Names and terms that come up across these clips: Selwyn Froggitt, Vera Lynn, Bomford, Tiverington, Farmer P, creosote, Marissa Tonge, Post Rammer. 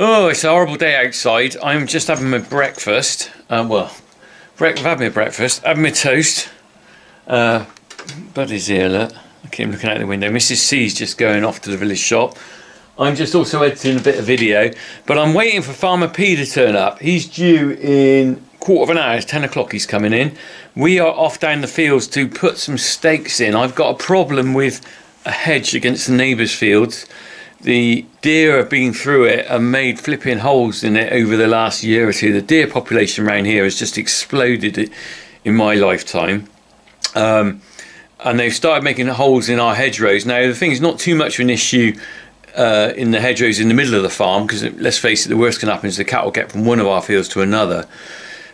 Oh, it's a horrible day outside. I'm just having my breakfast. I've had my breakfast, had my toast. Buddy's here, look. I keep looking out the window. Mrs. C's just going off to the village shop. I'm just also editing a bit of video, but I'm waiting for Farmer P to turn up. He's due in quarter of an hour. It's 10 o'clock he's coming in. We are off down the fields to put some stakes in. I've got a problem with a hedge against the neighbours' fields. The deer have been through it and made flipping holes in it over the last year or two. The deer population around here has just exploded in my lifetime. And they've started making holes in our hedgerows. Now, the thing is not too much of an issue in the hedgerows in the middle of the farm, because let's face it, the worst can happen is the cattle get from one of our fields to another.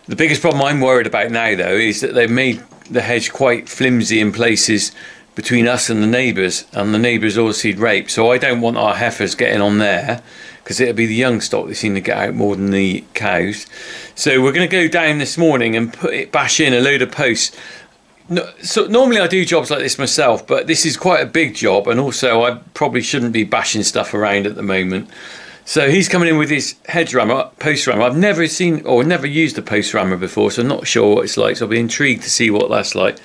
The biggest problem I'm worried about now, though, is that they've made the hedge quite flimsy in places between us and the neighbours oilseed rape. So I don't want our heifers getting on there, because it'll be the young stock that seem to get out more than the cows. So we're going to go down this morning and bash in a load of posts. No, so normally I do jobs like this myself, but this is quite a big job, and also I probably shouldn't be bashing stuff around at the moment. So he's coming in with his hedge rammer, post rammer. I've never seen or never used a post rammer before, so I'm not sure what it's like, so I'll be intrigued to see what that's like.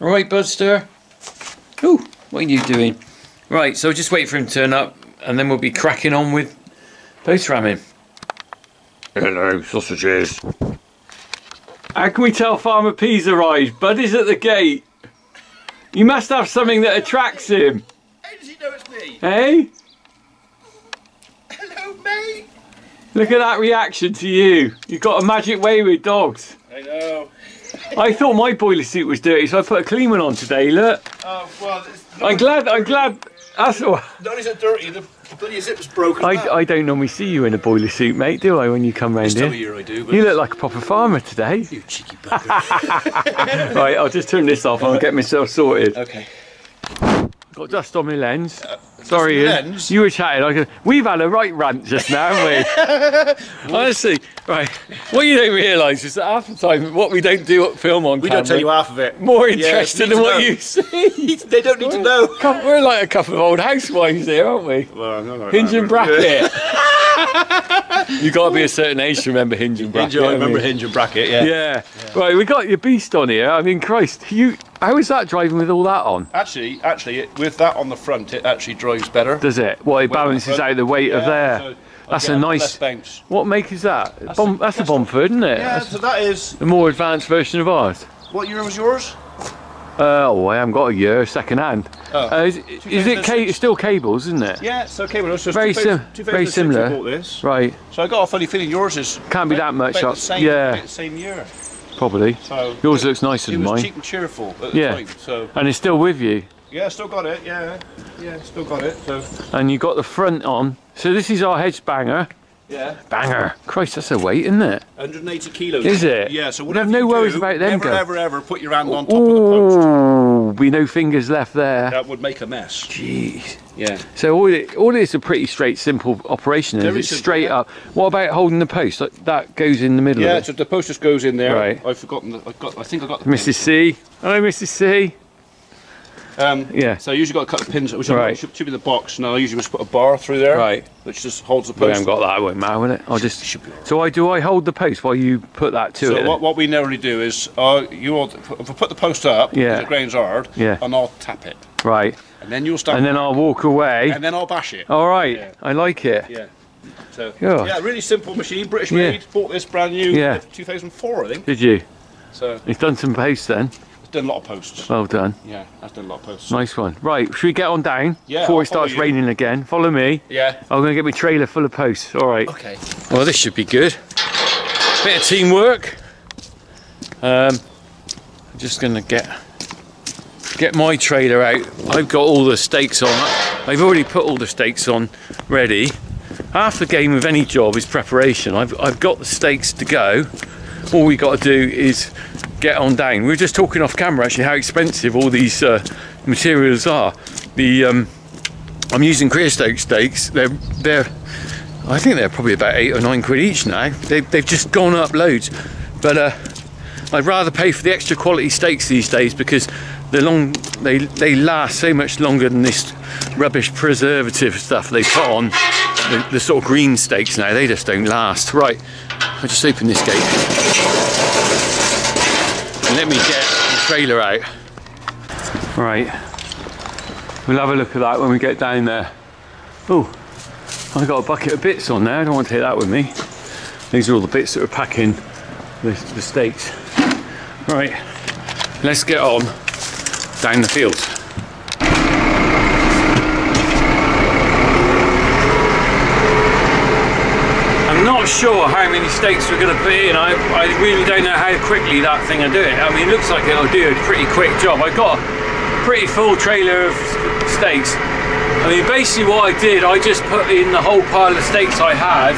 All right, Budster. Oh, what are you doing? Right, so just wait for him to turn up, and then we'll be cracking on with post ramming. Hello, sausages. How can we tell Farmer P's arrived? Buddy's at the gate. You must have something that attracts him. How does he know it's me? Hey? Hello, mate. Look at that reaction to you. You've got a magic way with dogs. I know. I thought my boiler suit was dirty, so I put a clean one on today, look. Oh, well, I'm glad. That's all. Not only dirty, the bloody zip's broken. I don't normally see you in a boiler suit, mate, do I, when you come round here? Year I do, but you look like a proper farmer today. You cheeky bugger. Right, I'll just turn this off and I'll get myself sorted. Okay. Got dust on my lens. Sorry, Ian. Lens? You were chatting. We've had a right rant just now, haven't we? Honestly, right. What you don't realise is that half the time, what we don't do at film on camera, we don't tell you half of it. More interesting than what you see. They don't need to know. We're like a couple of old housewives here, aren't we? Well, I'm not like Hinge and Bracket. You got to be a certain age to remember Hinge and Bracket. I remember Hinge and Bracket, yeah. Yeah. Right, we got your beast on here. I mean, Christ, you. How is that driving with all that on? Actually, with that on the front, it actually drives better. Does it? Well, it balances out the weight of there. So that's a nice bounce. What make is that? That's a Bomford, isn't it? Yeah, so that is a more advanced version of ours. What year was yours? Oh, I haven't got a year, second hand. Oh. Is it still cables, isn't it? Yeah, it's still cables. So very similar. Bought this. Right. So I got a funny feeling yours is can't be that much up. Yeah, same year. Probably. So yours looks nicer than mine. It was cheap and cheerful at the time. So. And it's still with you. Yeah, still got it. Yeah, still got it. So. And you got the front on. So this is our hedge banger. Yeah. Banger. Christ, that's a weight, isn't it? 180 kilos. Is it? Yeah. So we have no worries about them. Never ever put your hand on top of the post. Oh, be no fingers left there. That would make a mess. Jeez. Yeah. So all it's a pretty straight, simple operation. It's straight up. What about holding the post? Like, that goes in the middle. Yeah. So the post just goes in there. Right. I've forgotten. I think I got the Mrs. C. Hello, Mrs. C. Yeah. So I usually got a couple of pins, which should be the box. Now I usually just put a bar through there, which just holds the post. We haven't got that, it won't matter, will it? So I hold the post while you put that to it. So what we normally do is, if I put the post up, the grain's hard, and I'll tap it. Right. And then you'll start. And then I'll walk away. And then I'll bash it. All right. Yeah. I like it. Yeah. So yeah, really simple machine, British made. Bought this brand new, 2004, I think. Did you? So he's done some posts then. Done a lot of posts. Well done. Yeah, I've done a lot of posts. Nice one. Right, should we get on down before it starts raining again? Follow me. Yeah. I'm going to get my trailer full of posts. All right. Okay. Well, this should be good. Bit of teamwork. I'm just going to get my trailer out. I've got all the stakes on. I've already put all the stakes on ready. Half the game of any job is preparation. I've got the stakes to go. All we got to do is get on down. We were just talking off camera actually how expensive all these materials are. The I'm using creosote stakes. They're I think they're probably about £8 or £9 each now. They've just gone up loads, but I'd rather pay for the extra quality stakes these days, because they last so much longer than this rubbish preservative stuff they put on. the sort of green stakes now, they just don't last. Right, I'll just open this gate and let me get the trailer out. Right, we'll have a look at that when we get down there. Oh, I got a bucket of bits on there, I don't want to take that with me. These are all the bits that are packing the stakes. Right, let's get on down the field. I'm not sure how many stakes we're going to put in. I really don't know how quickly that thing will do it. I mean, it looks like it'll do a pretty quick job. I got a pretty full trailer of stakes. I mean, basically what I did, I just put in the whole pile of stakes I had,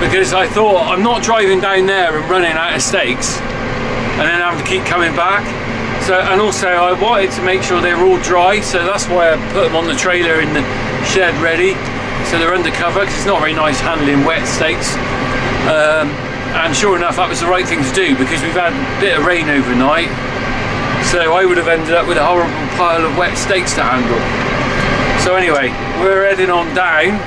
because I thought, I'm not driving down there and running out of stakes and then having to keep coming back. So, and also I wanted to make sure they were all dry, so that's why I put them on the trailer in the shed ready, so they're undercover, because it's not very nice handling wet stakes. And sure enough, that was the right thing to do, because we've had a bit of rain overnight, so I would have ended up with a horrible pile of wet stakes to handle. So anyway, we're heading on down.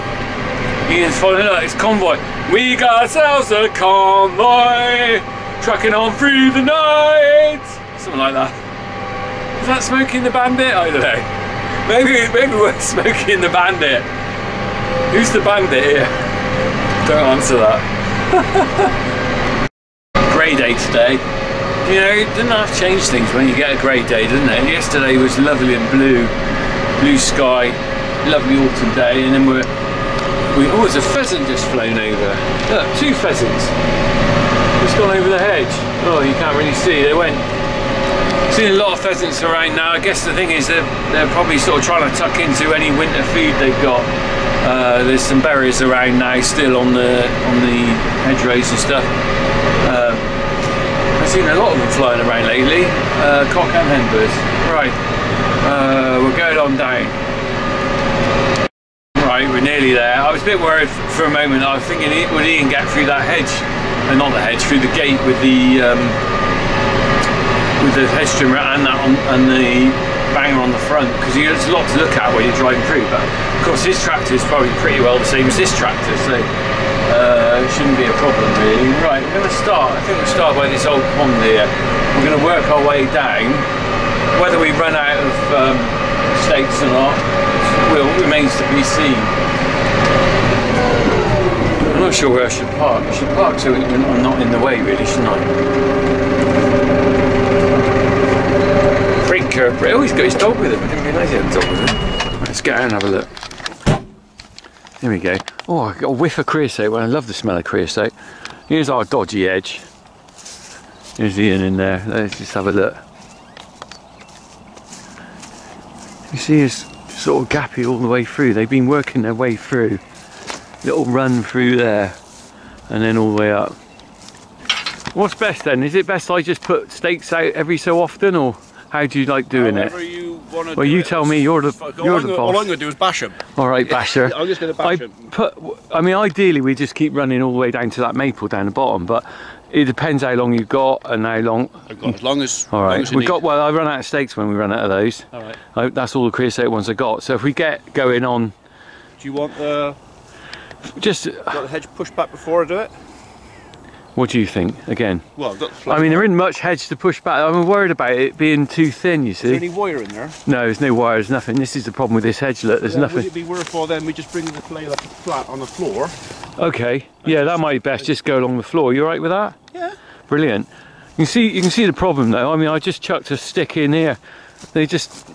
Ian's following up, it's convoy. We got ourselves a convoy, trucking on through the night. Something like that. Is that Smoking the Bandit? I don't know. Maybe we're Smoking the Bandit. Who's the bandit here? Don't answer that. Grey day today. You know, it doesn't have to change things when you get a grey day, doesn't it? Yesterday was lovely and blue, blue sky, lovely autumn day, and then oh, there's a pheasant just flown over. Look, two pheasants. Just gone over the hedge. Oh, you can't really see. They went. I've seen a lot of pheasants around now. I guess the thing is they're probably sort of trying to tuck into any winter food they've got. There's some berries around now, still on the hedgerows and stuff. I've seen a lot of them flying around lately. Cock and hen birds. Right, we're going on down. We're nearly there. I was a bit worried for a moment. I was thinking, would Ian get through that hedge? And not the hedge, through the gate with the hedge trimmer and the banger on the front, because there's a lot to look at when you're driving through. But of course, his tractor is probably pretty well the same as this tractor, so it shouldn't be a problem really. Right, we're going to start. I think we'll start by this old pond here. We're going to work our way down. Whether we run out of stakes or not remains to be seen. I'm not sure where I should park. I should park so I'm not in the way really, shouldn't I? Brake curb. Oh, he's got his dog with him. I didn't realise he had a dog with him. Let's get out and have a look. There we go. Oh, I got a whiff of creosote. Well, I love the smell of creosote. Here's our dodgy edge. There's Ian in there. Let's just have a look. You see his sort of gappy all the way through. They've been working their way through. Little run through there and then all the way up. What's best then? Is it best I just put stakes out every so often, or how do you like doing However it? You wanna well, do you it. Tell me, you're the boss. All I'm going to do is bash them. All right, basher. I'm just going to bash them. I mean, ideally we just keep running all the way down to that maple down the bottom, but it depends how long you've got and how long. I've got as long as. All right. We got. Well, I run out of stakes when we run out of those. All right. That's all the creosote ones I got. So if we get going on. Do you want the? Just. Got the hedge pushed back before I do it. What do you think? Again. Well, I've got the flag. I mean, there isn't much hedge to push back. I'm worried about it being too thin. You see. Is there any wire in there? No, there's no wire. There's nothing. This is the problem with this hedge. Look, there's nothing. Would it be worthwhile then we just bring the trailer flat on the floor? Okay, yeah, that might be best. Just go along the floor. You all right with that? Yeah. Brilliant. You can see the problem though. I mean, I just chucked a stick in here. They just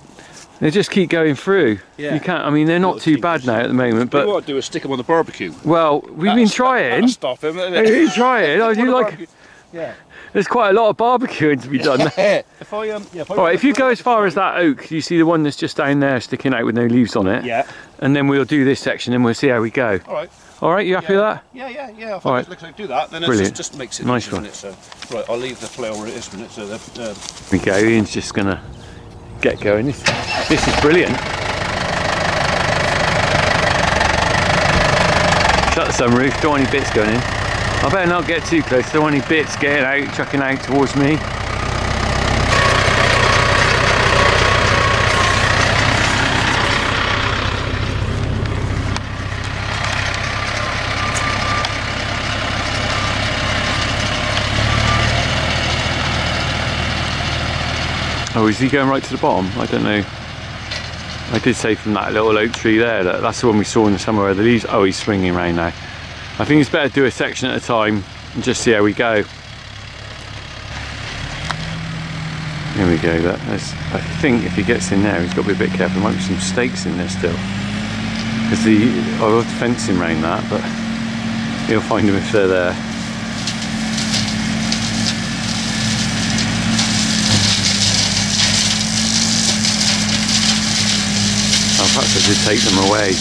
keep going through. Yeah. You can't. I mean, they're not too bad now at the moment. But what I do is stick them on the barbecue. Well, we've been trying. Stop him. We've been trying. I do like. Yeah. There's quite a lot of barbecuing to be done. If you go as far as that oak, you see the one that's just down there sticking out with no leaves on it. Yeah. And then we'll do this section and we'll see how we go. All right. All right, you happy with that? Yeah. If I just do that, then it just makes it nice, doesn't it? So, right, I'll leave the flare where it is, isn't it? So we go. Ian's just gonna get going. This is brilliant. Shut the sunroof. Don't want any bits going in. I better not get too close. Don't want any bits getting out, chucking out towards me. Oh, is he going right to the bottom? I don't know. I did say from that little oak tree there, that's the one we saw in the summer where the leaves... Oh, he's swinging around now. I think it's better to do a section at a time and just see how we go. Here we go. I think if he gets in there, he's got to be a bit careful. There might be some stakes in there still. Because I'll have to fence him around that, but he'll find them if they're there. Perhaps I should take them away.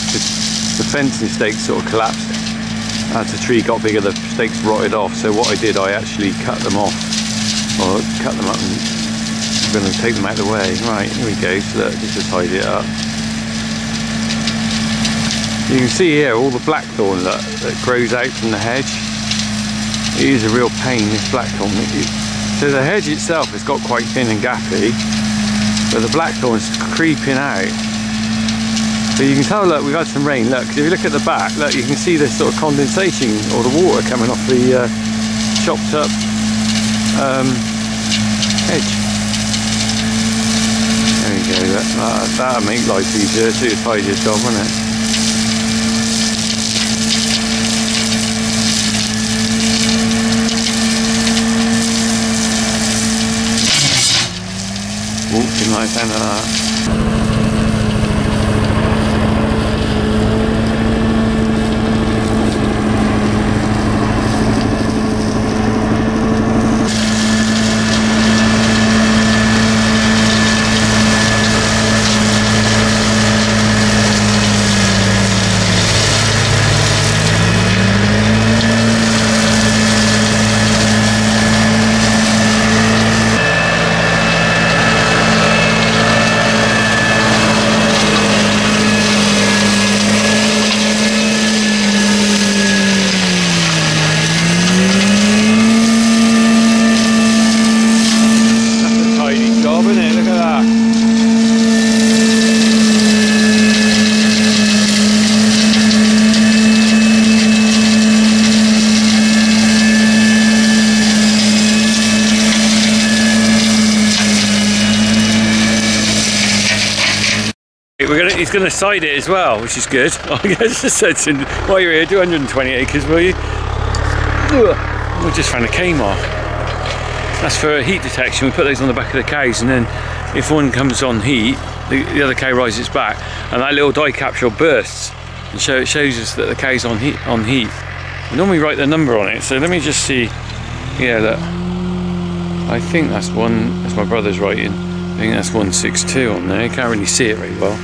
The fencing stakes sort of collapsed as the tree got bigger. The stakes rotted off. So what I did, I actually cut them off, or cut them up, and I'm going to take them out of the way. Right, here we go. So that just tidy it up. You can see here all the blackthorn that grows out from the hedge. It is a real pain, this blackthorn. So the hedge itself has got quite thin and gappy, but the blackthorn's creeping out. So you can tell, look, we've had some rain, look, if you look at the back, look, you can see this sort of condensation, or the water coming off the chopped up hedge. There you go, that'll make life easier, too, tidy your job, won't it? Walking like that. He's going to side it as well, which is good. I guess I said to him, while you're here, do 120 acres, will you? We just found a K mark. That's for heat detection. We put those on the back of the cows, and then if one comes on heat, the other cow rises back, and that little die capsule bursts, and it shows us that the cow's on heat. We normally write the number on it, so let me just see. Yeah, look. I think that's one. That's my brother's writing. I think that's 162 on there. You can't really see it very well.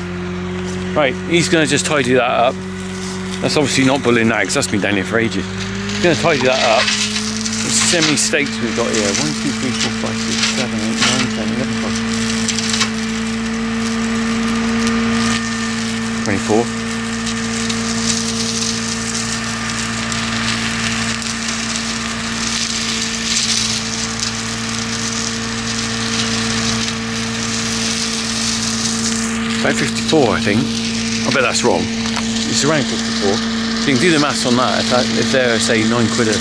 Right, he's going to just tidy that up. That's obviously not bulling now, because that's been down here for ages. He's going to tidy that up. Let's see how many stakes we've got here. 1, 2, 3, 4, 5, 6, 7, 8, 9, 10, 11, 12, 24. About 54, I think. I bet that's wrong. It's around 54. So you can do the maths on that. If they're, say, £9 a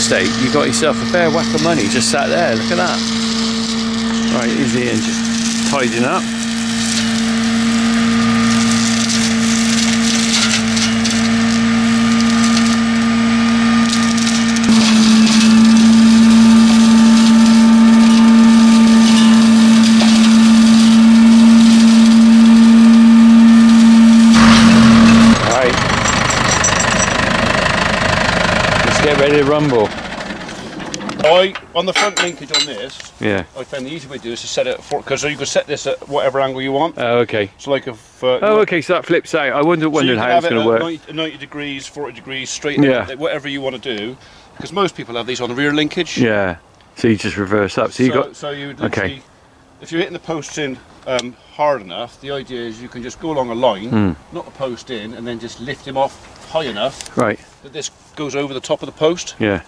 stake, you got yourself a fair whack of money just sat there. Look at that. Right, here's the end, just tidying up. Rumble. I, on the front linkage on this, yeah, I found the easy way to do is to set it for, because you can set this at whatever angle you want. Oh, okay. So like if... oh, okay, so that flips out. I wondered how it's going to work. 90 degrees, 40 degrees, straight, yeah, whatever you want to do, because most people have these on the rear linkage. Yeah, so you just reverse up. So you got... So you would literally, okay, if you're hitting the posts in hard enough, the idea is you can just go along a line, knock the post in, and then just lift him off high enough, right, that this goes over the top of the post. Yeah,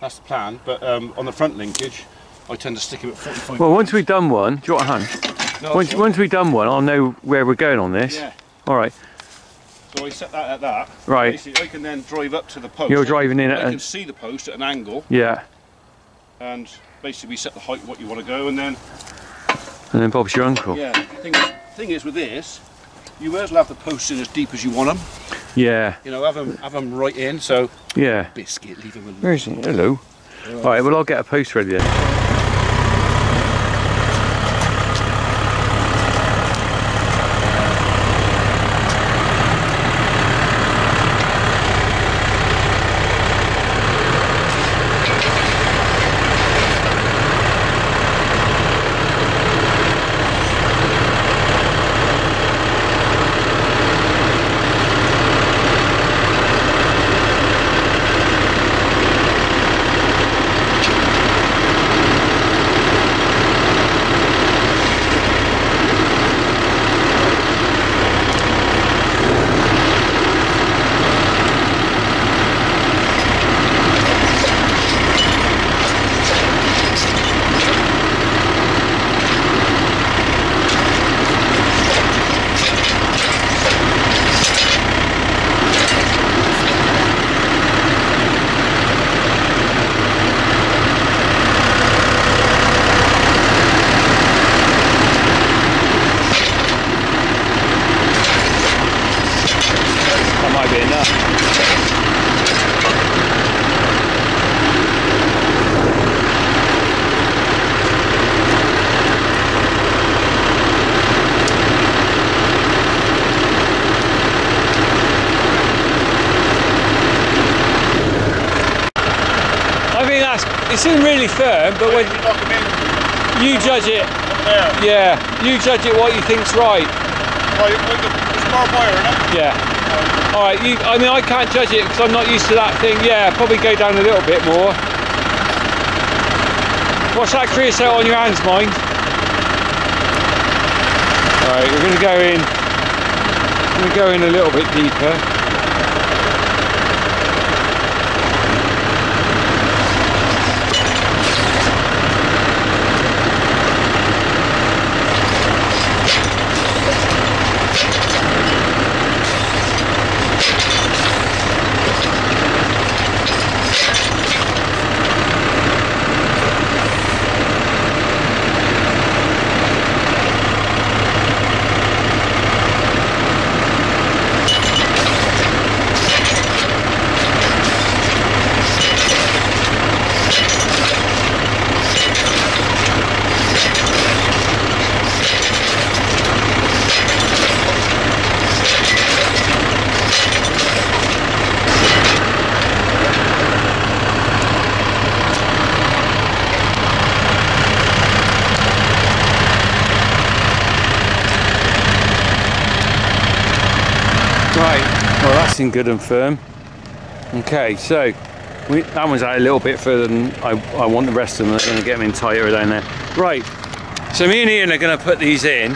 that's the plan. But on the front linkage, I tend to stick him at 45. Well, once we've done one, do you want a hand? No, once we've done one, I'll know where we're going on this. Yeah. All right. So I set that at that. Right. Basically, I can then drive up to the post. You're driving in at. I can see the post at an angle. Yeah. And basically, we set the height what you want to go, and then And then Bob's your uncle. Yeah, the thing is with this, you may as well have the posts in as deep as you want them. Yeah. You know, have them right in, so... Yeah. Biscuit, leave them alone. Where is he? Hello. All right, well I'll get a post ready then. It's in really firm, but when you judge it, yeah, you judge it what you think's right. It's barbed wire, isn't it? Yeah. All right. I mean, I can't judge it because I'm not used to that thing. Yeah, probably go down a little bit more. Watch that creosote on your hands, mind. All right, we're going to go in. We're going to go in a little bit deeper. Good and firm. Okay, so that one's out a little bit further than I want the rest of them. I'm going to get them in tighter down there. Right, so me and Ian are going to put these in.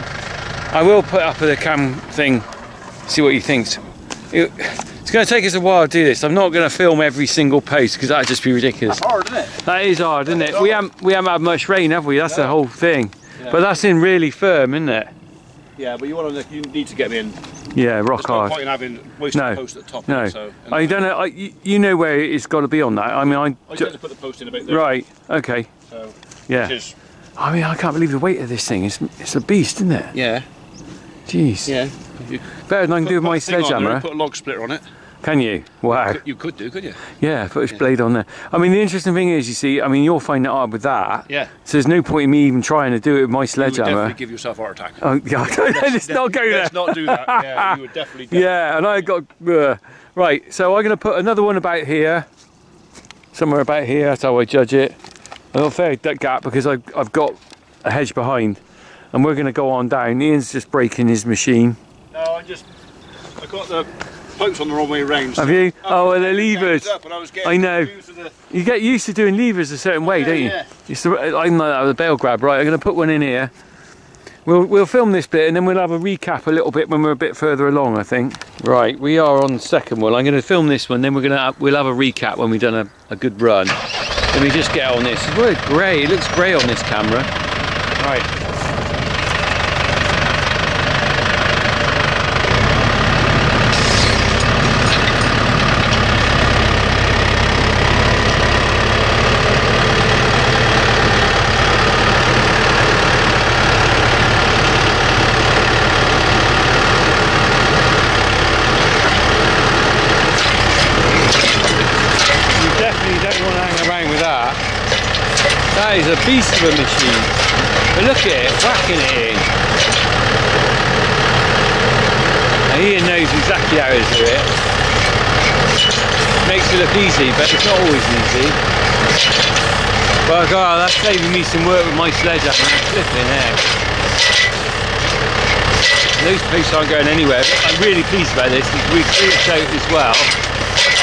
I will put up the cam thing, see what he thinks. It's going to take us a while to do this. I'm not going to film every single post because that'd just be ridiculous. That's hard, isn't it? That is hard, isn't it? We haven't had much rain, have we? That's the whole thing. Yeah. But that's in really firm, isn't it? Yeah, but you need to get them in. Yeah, rock hard. There's no point in having wasted the post at the top. No, so, I don't know. You know where it's got to be on that. I mean, I just had to put the post in about there. Right. Okay. So, yeah. Cheers. I mean, I can't believe the weight of this thing. It's a beast, isn't it? Yeah. Jeez. Yeah. Better than I can do with my sledgehammer. Put a log splitter on it. Can you? Wow. You could do, could you? Yeah, put his blade on there. I mean, the interesting thing is, you see, I mean, you'll find it hard with that. Yeah. So there's no point in me even trying to do it with my sledgehammer. You would definitely give yourself a heart attack. Oh, God. Let's not go there. Let's not do that. Yeah, you would definitely. Yeah, and I got... right, so I'm going to put another one about here. Somewhere about here, that's how I judge it. A little fair gap because I've got a hedge behind. And we're going to go on down. Ian's just breaking his machine. No, I got the... Pokes on the wrong way around. Have you? Oh, well, they're levers. I know. You get used to doing levers a certain way, don't you? Yeah. I'm like that with a bale grab. Right, I'm going to put one in here. We'll film this bit and then we'll have a recap a little bit when we're a bit further along, I think. Right, we are on the second one. I'm going to film this one, then we'll have a recap when we've done a good run. Let me just get on this. It's grey. It looks grey on this camera. Right. That is a beast of a machine. But look at it, whacking it in. And Ian knows exactly how to do it. Makes it look easy, but it's not always easy. But God, that's saving me some work with my sledgehammer. Flipping heck. Those posts aren't going anywhere, but I'm really pleased about this because we've reached out as well.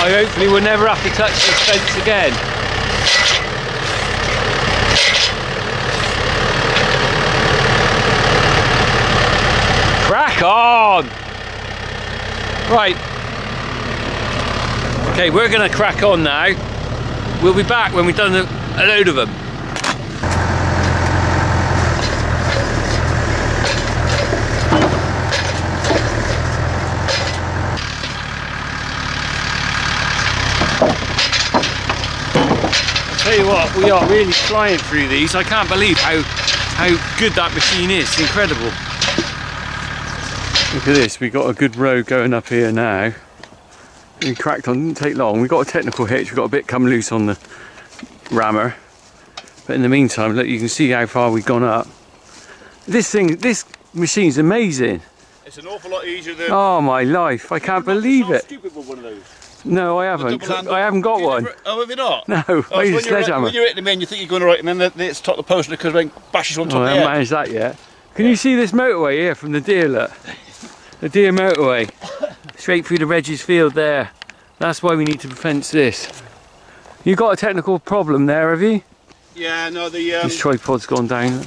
I hopefully will never have to touch this fence again. Crack on! Right. Okay, we're going to crack on now. We'll be back when we've done a load of them. Tell you what, we are really flying through these. I can't believe how good that machine is. It's incredible. Look at this, we got a good road going up here now. We cracked on, didn't take long. We got a technical hitch, we got a bit come loose on the rammer. But in the meantime, look, you can see how far we've gone up. This machine's amazing. It's an awful lot easier than... Oh my life, I can't believe it. Stupid with one of those. No, I haven't. I haven't got one. Oh, have you not? No, I use a sledgehammer. When you're hitting them in, you think you're going right, and then it's top of the post because it bashes on top of the head. I haven't managed that yet. Can you see this motorway here from the deer, look? The deer motorway. Straight through the Reggie's field there. That's why we need to fence this. You got a technical problem there, have you? Yeah, no, the... This tripod's gone down.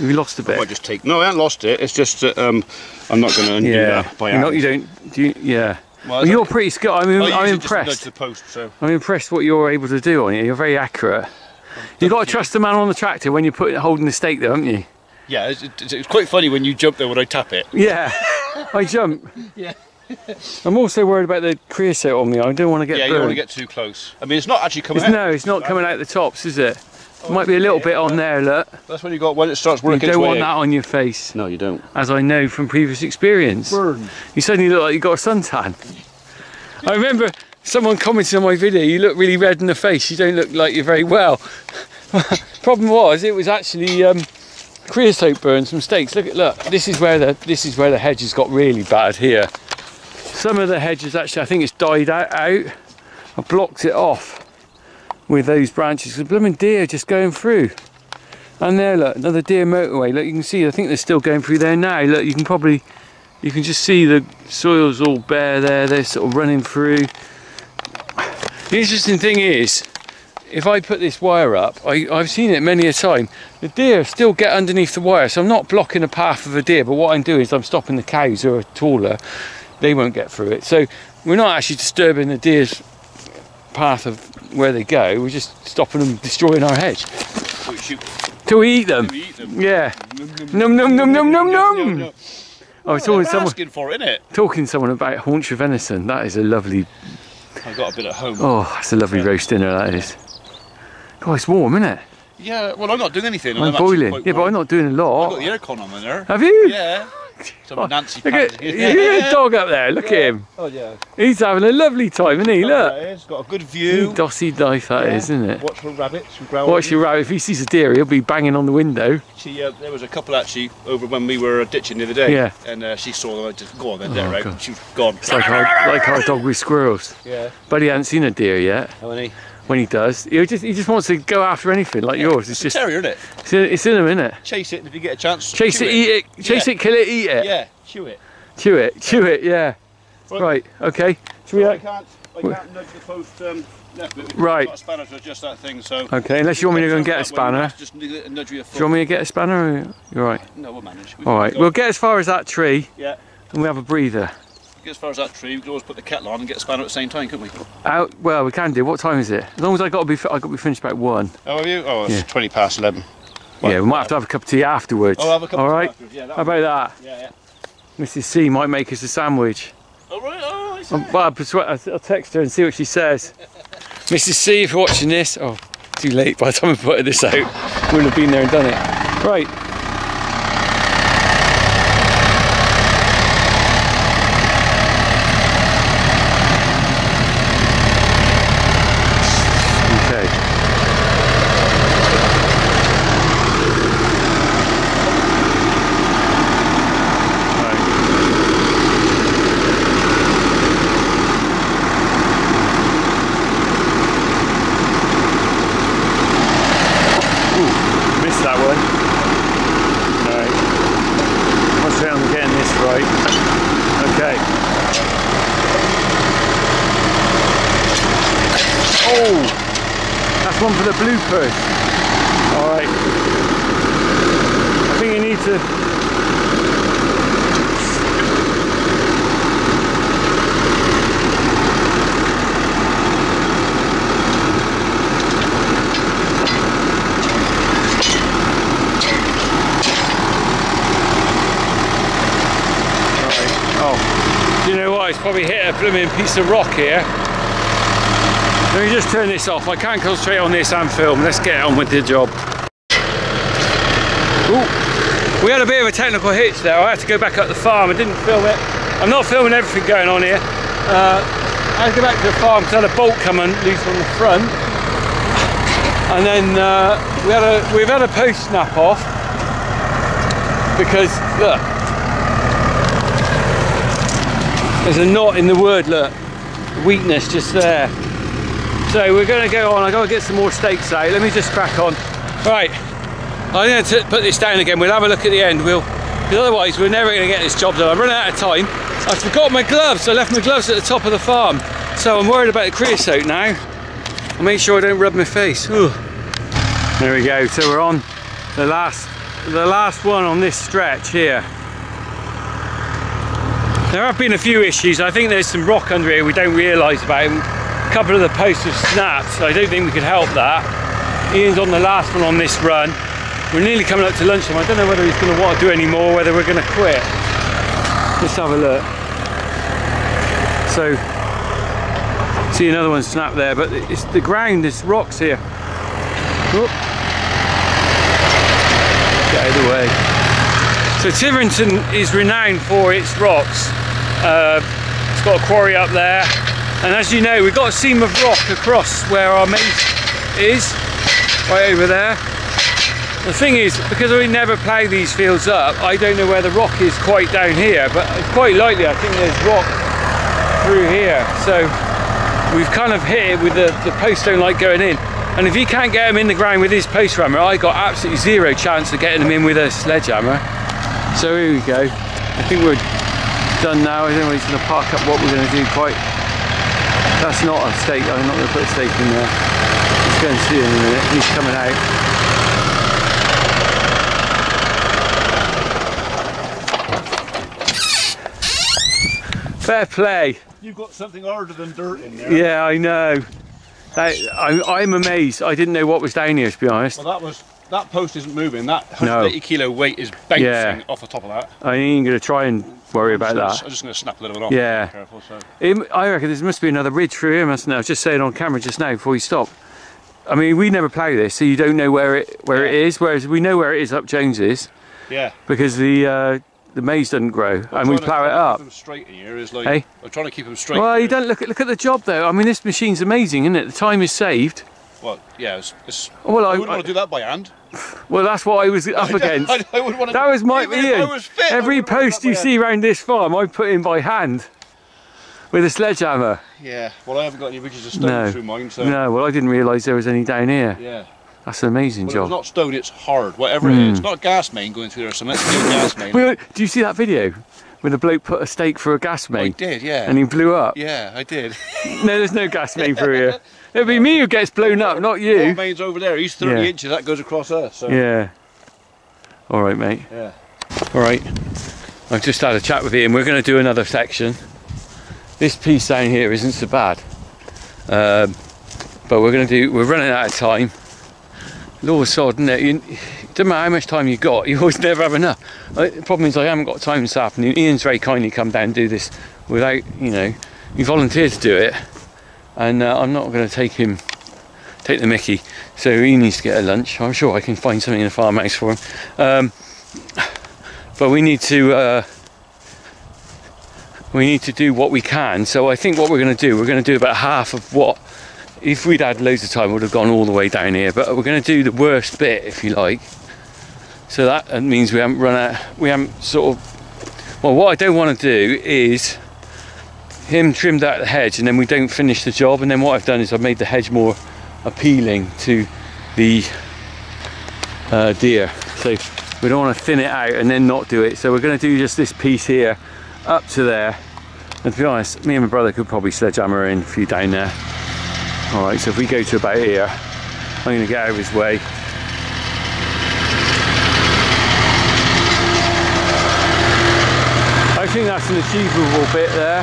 We lost a bit. I just take... No, I haven't lost it. It's just that I'm not going to undo that by hand. You don't... Do you, yeah. Well, you're pretty skilled. I'm impressed. Just to post, so. I'm impressed what you're able to do on it. You're very accurate. You've got to trust the man on the tractor when you're holding the stake there, haven't you? Yeah, it's quite funny when you jump there when I tap it. Yeah, I jump. Yeah. I'm also worried about the creosote on me. I don't want to get. Yeah, you don't want to get too close. I mean, it's not actually coming. Out. No, it's not coming out the tops, is it? Oh, might be a little bit on there, look. That's when you got when it starts working. You don't want that on your face. No, you don't. As I know from previous experience. Burn. You suddenly look like you got a suntan. I remember someone commented on my video, you look really red in the face, you don't look like you're very well. Problem was, it was actually creosote burns from stakes. Look, this is where the hedge has got really bad here. Some of the hedges actually, I think it's died out. I blocked it off with those branches. The blooming deer just going through. And there, look, another deer motorway. Look, you can see, I think they're still going through there now. Look, you can just see the soil's all bare there. They're sort of running through. The interesting thing is, if I put this wire up, I've seen it many a time, the deer still get underneath the wire. So I'm not blocking the path of a deer, but what I'm doing is I'm stopping the cows who are taller. They won't get through it. So we're not actually disturbing the deer's path of where they go, we're just stopping them destroying our hedge. Till we eat them. Yeah. Nom nom nom nom nom nom. I was talking to someone about haunch of venison. That is a lovely. I've got a bit at home. Oh, that's a lovely roast dinner. That is. Oh, it's warm, isn't it? Yeah. Well, I'm not doing anything. I'm boiling. Yeah, but I'm not doing a lot. I've got the aircon on there. Have you? Yeah. Oh, Nancy look at yeah. Dog up there, look at him. Oh yeah. He's having a lovely time, isn't he? Look. He's got a good view. Dossy life that is, isn't it? Watch for rabbits and growl. Watch your rabbit. If he sees a deer, he'll be banging on the window. She, there was a couple actually over when we were ditching the other day. Yeah. And she saw them. I just go on then, there, right? She was gone. It's like our dog with squirrels. Yeah. But he hasn't seen a deer yet. Haven't he? When he does, he just wants to go after anything like yours. It's just a terrier, isn't it? It's in him, isn't it? Chase it, and if you get a chance, chase it, eat it, chase it, kill it, eat it. Yeah, chew it. Chew it, chew it. Yeah. Right. Okay. Should we? I can't nudge the post left. But right. Got a spanner to adjust that thing. So. Okay. Unless you want me to go and get a spanner. Just nudge with your foot. Do you want me to get a spanner? Or you're right. No, we'll manage. All right. We'll get as far as that tree. Yeah. And we have a breather. As far as that tree, we could always put the kettle on and get a spanner at the same time, couldn't we? Well, we can do. What time is it? As long as I got to be finished about 1. Oh, have you? Oh, it's 20 past 11. Well, yeah, we might have to have a cup of tea afterwards. Oh, have a cup of tea afterwards. Yeah, how about that? Yeah, yeah. Mrs. C might make us a sandwich. Oh, right. Oh, I see. I'll text her and see what she says. Mrs. C, if you're watching this, oh, too late. By the time I put this out, we would have been there and done it. Right. one for the bloopers. Alright. I think you need to... Alright. Oh. You know what? It's probably hit a blooming piece of rock here. Let me just turn this off. I can't concentrate on this and film. Let's get on with the job. Ooh. We had a bit of a technical hitch there. I had to go back up the farm. I didn't film it. I'm not filming everything going on here. I had to go back to the farm because I had a bolt come loose on the front. And then we've had a post snap off. Because, look. There's a knot in the wood, look. Weakness just there. So we're going to go on, I've got to get some more stakes out, let me just crack on. Right, I'm going to put this down again, we'll have a look at the end, because otherwise we're never going to get this job done. I've run out of time, I forgot my gloves, I left my gloves at the top of the farm, so I'm worried about the creosote now. I'll make sure I don't rub my face. Ooh. There we go, so we're on the last one on this stretch here. There have been a few issues, I think there's some rock under here we don't realise about. A couple of the posts have snapped, so I don't think we could help that. Ian's on the last one on this run. We're nearly coming up to lunchtime. I don't know whether he's going to want to do any more, whether we're going to quit. Let's have a look. So, see another one snap there, but it's the ground, there's rocks here. Oop. Get out of the way. So Tiverington is renowned for its rocks. It's got a quarry up there. And as you know, we've got a seam of rock across where our maize is, right over there. The thing is, because we never plough these fields up, I don't know where the rock is quite down here, but quite likely I think there's rock through here. So we've kind of hit it with the posts don't like going in. And if he can't get them in the ground with his post rammer, I got absolutely zero chance of getting them in with a sledgehammer. So here we go. I think we're done now. I don't know if he's going to park up what we're going to do quite. That's not a stake, I'm not going to put a stake in there. Let's go and see him in a minute, he's coming out. Fair play. You've got something harder than dirt in there. Yeah, I know. I'm amazed, I didn't know what was down here to be honest. Well, that post isn't moving, that 180 kilo weight is bouncing off the top of that. I ain't going to try and worry about that. I'm just going to snap a little bit off. Yeah. Careful, so. I reckon there must be another ridge through here, mustn't there? I was just saying on camera just now before you stop. I mean, we never plough this, so you don't know where it is. Whereas we know where it is up Jones's. Yeah. Because the maize doesn't grow, and we plough it up. Them straight in here is like, hey? I'm trying to keep them straight. Well, you don't look at the job though. I mean, this machine's amazing, isn't it? The time is saved. Well, yeah. Well, I wouldn't want to do that by hand. Well, that's what I was up against. I wouldn't want to. That was my Ian. Every post you see around this farm, I put in by hand with a sledgehammer. Yeah. Well, I haven't got any ridges of stone through mine. So. No. Well, I didn't realise there was any down here. Yeah. That's an amazing job. It's not stone. It's hard. Whatever it is. It's not a gas main going through there. So let's do a gas main. Well, do you see that video? When the bloke put a stake for a gas main. I did, yeah. And he blew up. Yeah, I did. No, there's no gas main through here. It'll be me who gets blown up, not you. One main's over there, he's 30 inches, that goes across us. So. Yeah. All right, mate. Yeah. All right. I've just had a chat with Ian. We're going to do another section. This piece down here isn't so bad. But we're running out of time. Lord sod, isn't it? Doesn't matter how much time you got, you always never have enough. The problem is I haven't got time this afternoon. Ian's very kindly come down and do this without, you know, he volunteered to do it. And I'm not going to take the mickey. So he needs to get a lunch. I'm sure I can find something in a farmhouse for him. But we need to do what we can. So I think what we're going to do about half of what, if we'd had loads of time, we would have gone all the way down here. But we're going to do the worst bit, if you like. So that means we haven't run out, we haven't sort of, well, what I don't want to do is him trimmed out the hedge and then we don't finish the job, and then what I've done is I've made the hedge more appealing to the deer. So we don't want to thin it out and then not do it. So we're going to do just this piece here up to there. And to be honest, me and my brother could probably sledgehammer in a few down there. All right, so if we go to about here, I'm going to get out of his way. I think that's an achievable bit there.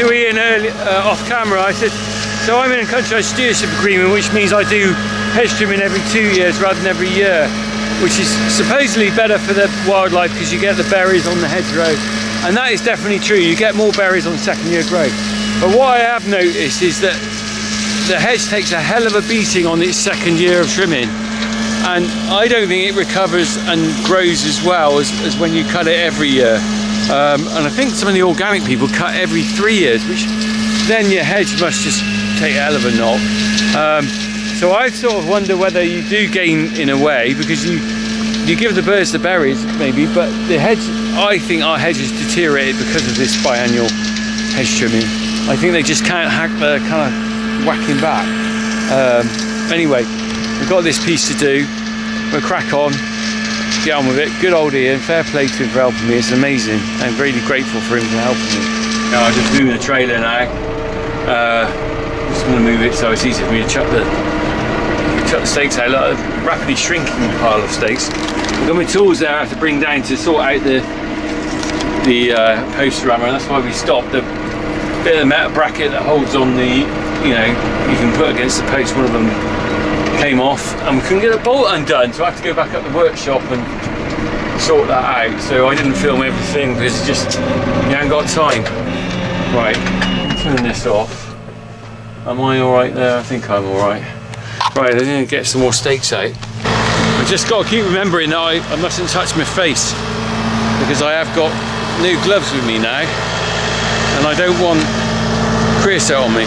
To Ian early, off camera, I said, so I'm in a countryside stewardship agreement, which means I do hedge trimming every 2 years rather than every year, which is supposedly better for the wildlife because you get the berries on the hedgerow, and that is definitely true. You get more berries on second year growth, but what I have noticed is that the hedge takes a hell of a beating on its second year of trimming, and I don't think it recovers and grows as well as when you cut it every year. And I think some of the organic people cut every 3 years, which then your hedge must just take a hell of a knock. So I sort of wonder whether you do gain in a way, because you give the birds the berries maybe, but the hedge, I think our hedge has deteriorated because of this biannual hedge trimming. I think they just can't hack the kind of whacking back. Anyway, we've got this piece to do. We'll crack on. Get on with it. Good old Ian, fair play to him for helping me, it's amazing. I'm really grateful for him for helping me. Now I'm just moving the trailer now. I'm just going to move it so it's easy for me to chuck the stakes out. Like a rapidly shrinking pile of stakes. I've got my tools there I have to bring down to sort out the post rammer, and that's why we stopped. The bit of the metal bracket that holds on the, you know, you can put against the post, one of them came off and we couldn't get the bolt undone, so I had to go back up the workshop and sort that out. So I didn't film everything because it's just, you haven't got time. Right, turn this off. Am I alright there? I think I'm alright. Right, I'm going to get some more stakes out. I've just got to keep remembering that I mustn't touch my face because I have got new gloves with me now and I don't want creosote on me.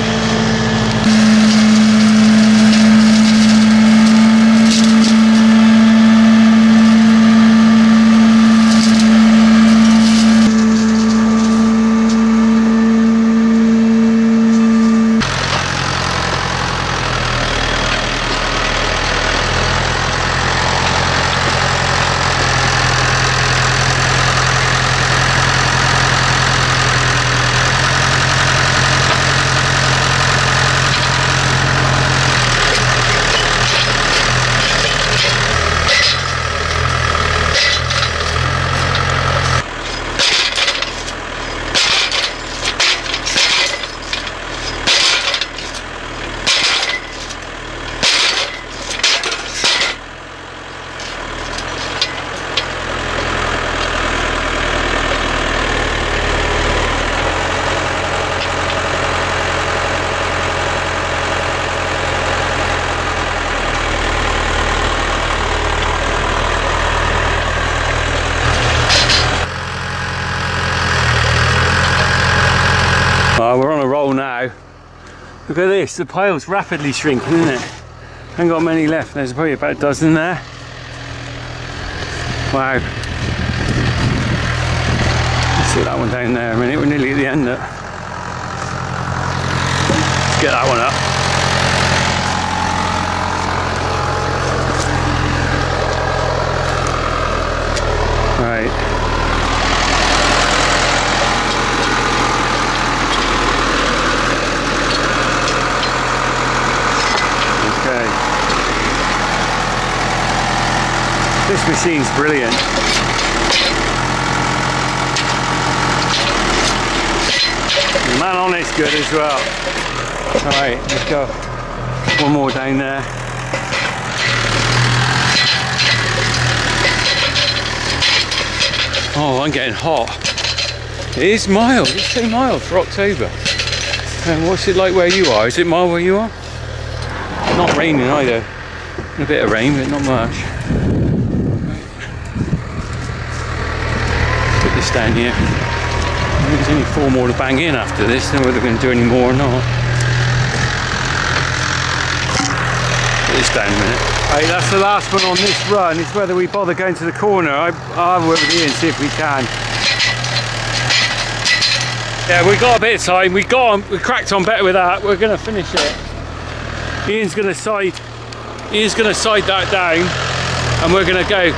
Look at this, the pile's rapidly shrinking, isn't it? Haven't got many left, there's probably about a dozen there. Wow. Let's get that one down there a minute, we're nearly at the end of it. Let's get that one up. Right. This machine's brilliant. The man on it's good as well. Alright, let's go. One more down there. Oh, I'm getting hot. It is mild. It's 2 miles for October. And what's it like where you are? Is it mild where you are? Not raining either. A bit of rain, but not much. Right. Put this down here. I think there's only 4 more to bang in after this. Then whether we're going to do any more or not. Put this down a minute. Right, that's the last one on this run. It's whether we bother going to the corner. I'll have a word with you and see if we can. Yeah, we got a bit of time. We cracked on better with that. We're going to finish it. Ian's gonna side that down and we're gonna go.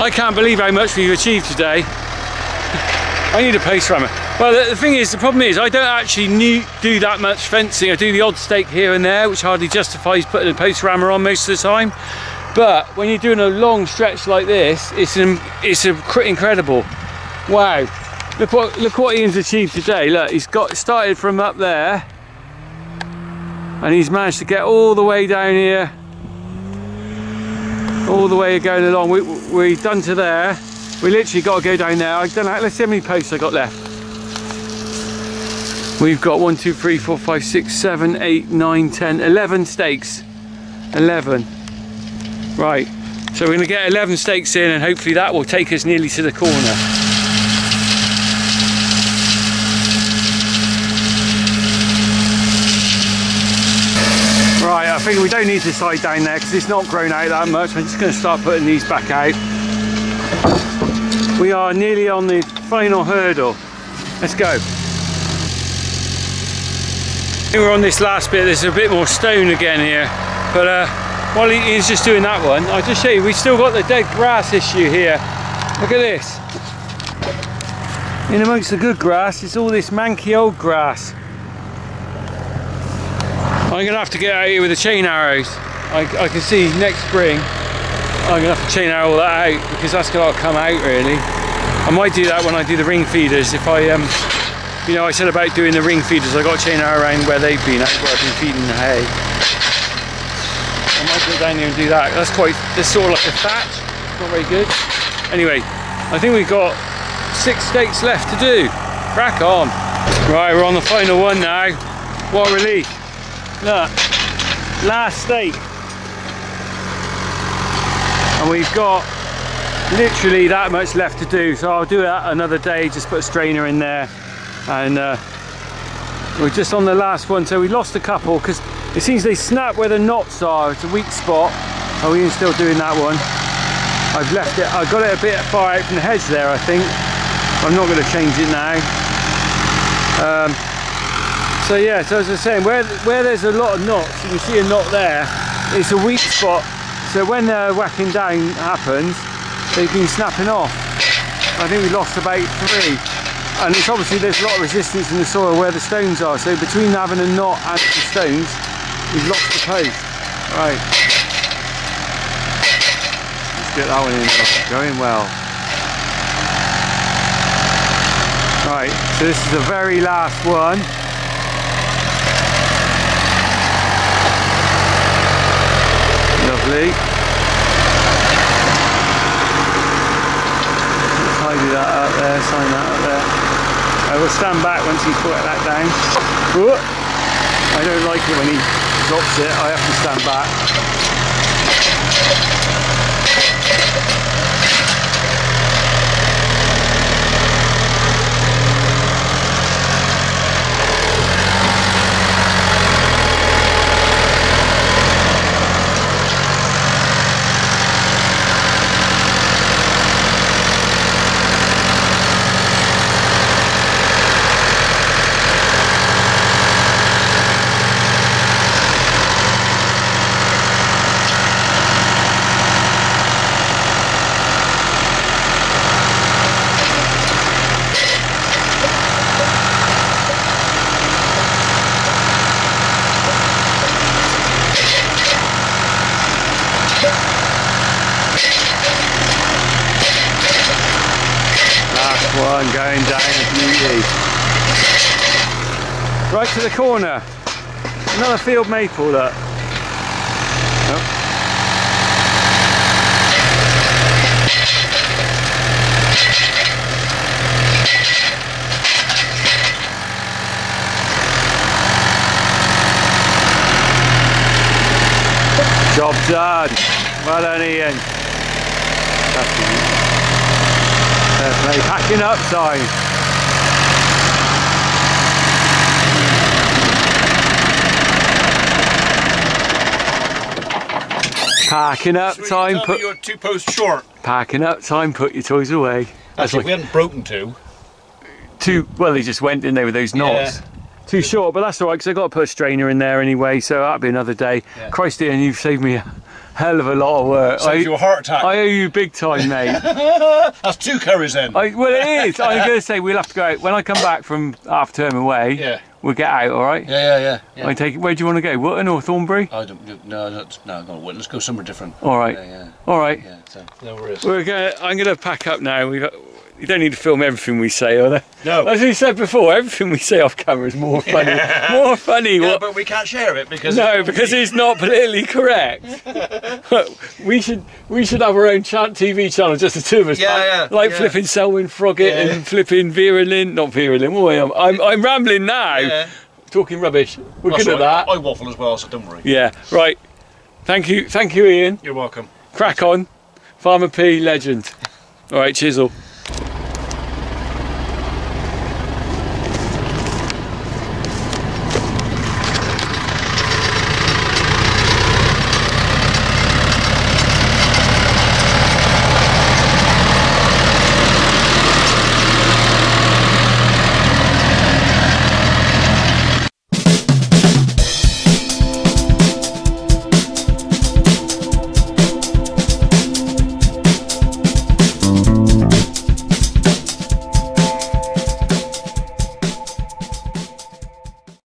I can't believe how much we've achieved today. I need a post rammer. Well, the thing is, the problem is I don't actually do that much fencing. I do the odd stake here and there, which hardly justifies putting a post rammer on most of the time. But when you're doing a long stretch like this, it's incredible. Wow, look what Ian's achieved today. Look, he's got started from up there and he's managed to get all the way down here, all the way going along. We've done to there. We literally got to go down there. I don't know, let's see how many posts I got left. We've got 1, 2, 3, 4, 5, 6, 7, 8, 9, 10, 11 stakes. 11. Right, so we're gonna get 11 stakes in and hopefully that will take us nearly to the corner. I think we don't need to side down there because it's not grown out that much. I'm just going to start putting these back out. We are nearly on the final hurdle. Let's go. We're on this last bit. There's a bit more stone again here, but while he's just doing that one, I'll just show you we still got the dead grass issue here. Look at this. In amongst the good grass, it's all this manky old grass. I'm going to have to get out here with the chain arrows. I can see next spring I'm going to have to chain arrow all that out because that's got to come out really. I might do that when I do the ring feeders. If I, you know, I said about doing the ring feeders, I got a chain arrow around where they've been, that's where I've been feeding the hay. I might go down here and do that. That's quite, it's sort of like a thatch, not very good. Anyway, I think we've got 6 stakes left to do. Crack on. Right, we're on the final one now. What a relief. Look, last stake, and we've got literally that much left to do, so I'll do that another day, just put a strainer in there, and we're just on the last one, so we lost a couple, because it seems they snap where the knots are, it's a weak spot. Oh, we're still doing that one. I've left it, I got it a bit far out from the hedge there, I think. I'm not going to change it now. So yeah, so as I was saying, where there's a lot of knots, you can see a knot there, it's a weak spot, so when the whacking down happens, they've been snapping off. I think we lost about 3, and it's obviously there's a lot of resistance in the soil where the stones are, so between having a knot and the stones, we've lost the post. Right, let's get that one in, going well. Right, so this is the very last one. Let's tidy that up there, sign that up there. I will stand back once he's put that down. Whoop. I don't like it when he drops it, I have to stand back. Right to the corner, another field maple that. Oh. Job done. Well done, Ian. That's me packing up sign. Packing up time. Put you 2 posts short. Packing up time. Put your toys away. That's like, we hadn't broken two. Well, they just went in there with those knots. Yeah. Too short, but that's all right because I got to put a strainer in there anyway. So that'll be another day. Yeah. Christy, and you've saved me a hell of a lot of work. Saved you a heart attack. I owe you big time, mate. That's 2 curries then. Well, it is. I'm going to say we'll have to go out when I come back from half term away. Yeah. We'll get out, all right? Yeah. I take it. Where do you want to go? Wootton or Thornbury? I don't. No, not Wootton. Let's go somewhere different. All right. Yeah. All right. Yeah. So no worries. I'm gonna pack up now. You don't need to film everything we say, are there? No. As we said before, everything we say off camera is more funny. More funny. Yeah, but we can't share it because because it's not politically correct. we should have our own TV channel, just the two of us. Like flipping Selwyn Froggitt and flipping Vera Lynn. Not Vera Lynn. I'm rambling now. Yeah. Talking rubbish. We're good at that. I waffle as well, so don't worry. Yeah. Right. Thank you, Ian. You're welcome. Crack on, Farmer P legend. All right, chisel.